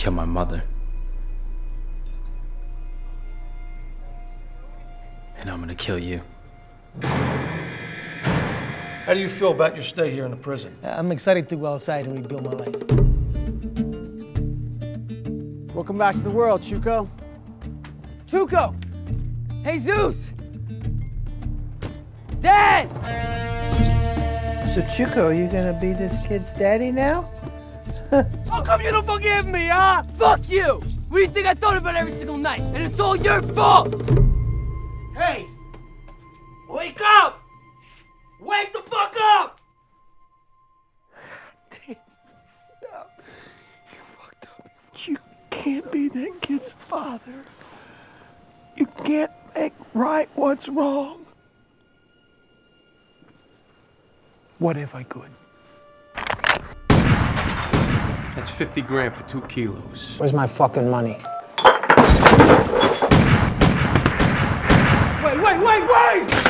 kill my mother. And I'm gonna kill you. How do you feel about your stay here in the prison? I'm excited to go outside and rebuild my life. Welcome back to the world, Chuco. Chuco! Jesus! Dad! So Chuco, are you gonna be this kid's daddy now? How come you don't forgive me, huh? Fuck you! What do you think I thought about every single night? And it's all your fault! Hey! Wake up! Wake the fuck up! Damn. No. You fucked up. You can't be that kid's father. You can't make right what's wrong. What if I could? That's 50 grand for 2 kilos. Where's my fucking money? Wait!